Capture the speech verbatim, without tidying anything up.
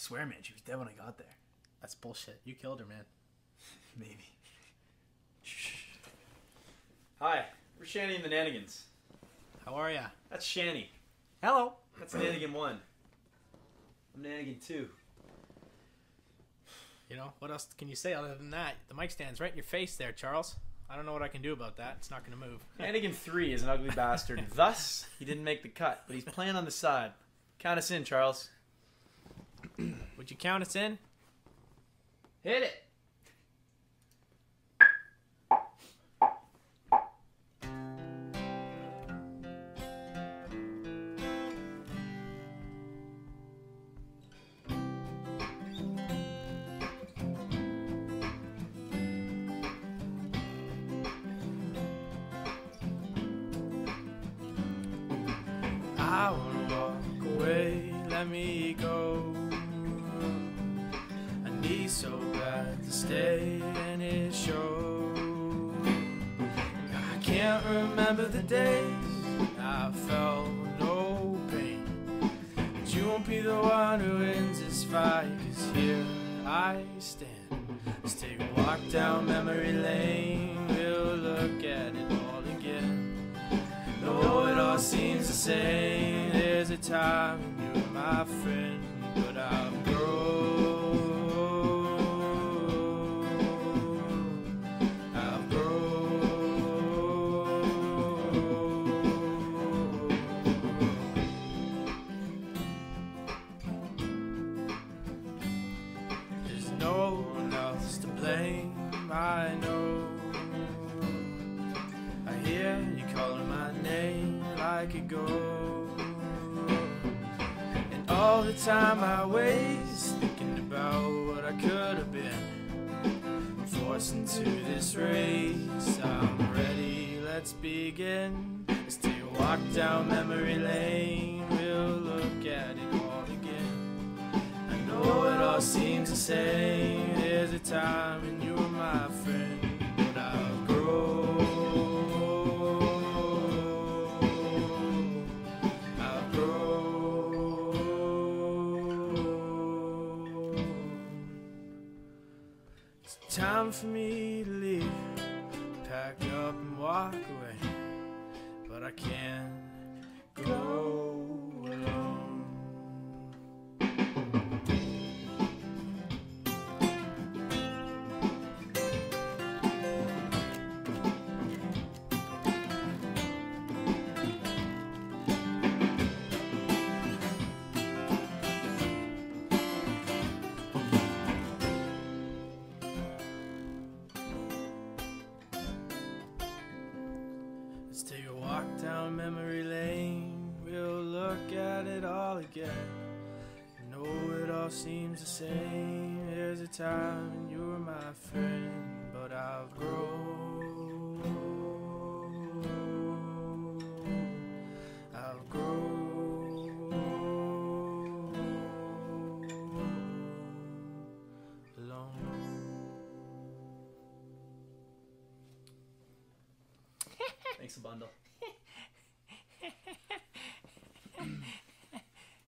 Swear, man, she was dead when I got there. That's bullshit. You killed her, man. Maybe. Hi, we're Shanny and the Nannigans. How are ya? That's Shanny. Hello. That's Nannigan one. I'm Nannigan two. You know, what else can you say other than that? The mic stand's right in your face there, Charles. I don't know what I can do about that. It's not going to move. Nannigan three is an ugly bastard. Thus, he didn't make the cut, but he's playing on the side. Count us in, Charles. Would you count us in? Hit it! I wanna walk away, let me go. I need so bad to stay and it shows. I can't remember the days I felt no pain, but you won't be the one who ends this fight, 'cause here I stand. Let's take a walk down memory lane, we'll look at it all again. Though it all seems the same, there's a time when you were my friend, but I've grown, I've grown. There's no one else to blame, I know. I hear you calling my name like it goes. All the time I waste thinking about what I could have been, I'm forced into this race. I'm ready, let's begin. Let's take a walk down memory lane, we'll look at it all again. I know it all seems the same, there's a time when you were my friend, but I've grown. Time for me to leave, pack up and walk away, but I can't go alone. Let's take a walk down memory lane, we'll look at it all again. I know it all seems the same, there's a time when you were my friend, but I've grown, I've grown alone. Thanks a bundle.